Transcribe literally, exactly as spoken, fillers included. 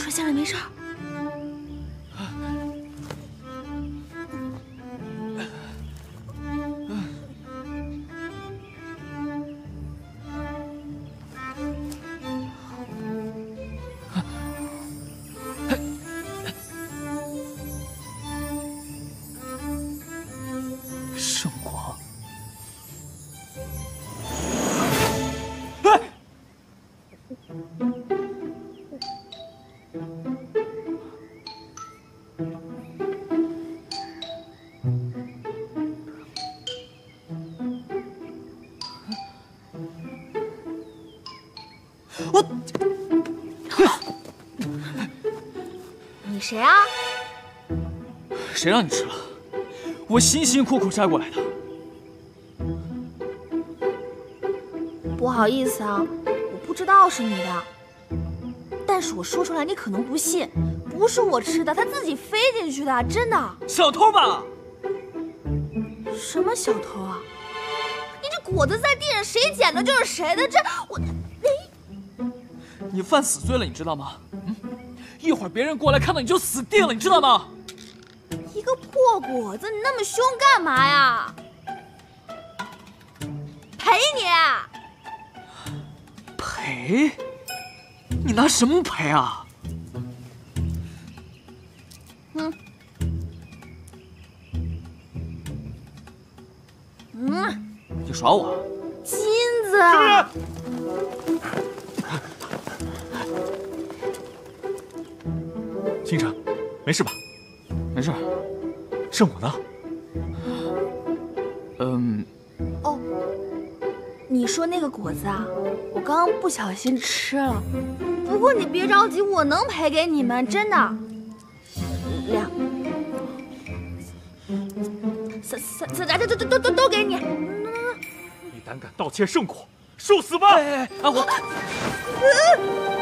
摔下来没事儿。 我，你谁啊？谁让你吃了？我辛辛苦苦摘过来的。不好意思啊，我不知道是你的，但是我说出来你可能不信，不是我吃的，它自己飞进去的，真的。小偷吧？什么小偷啊？你这果子在地上谁捡的就是谁的，这我。 你犯死罪了，你知道吗？嗯，一会儿别人过来看到你就死定了，你知道吗？一个破果子，你那么凶干嘛呀？赔你！赔？你拿什么赔啊？嗯。嗯。你耍我？金子。是不是？ 清晨，没事吧？没事。圣母呢？嗯。哦，你说那个果子啊，我刚刚不小心吃了。不过你别着急，我能赔给你们，真的。两、三、三、三，这这这都都都给你。你胆敢盗窃圣果，受死吧！哎哎哎，我。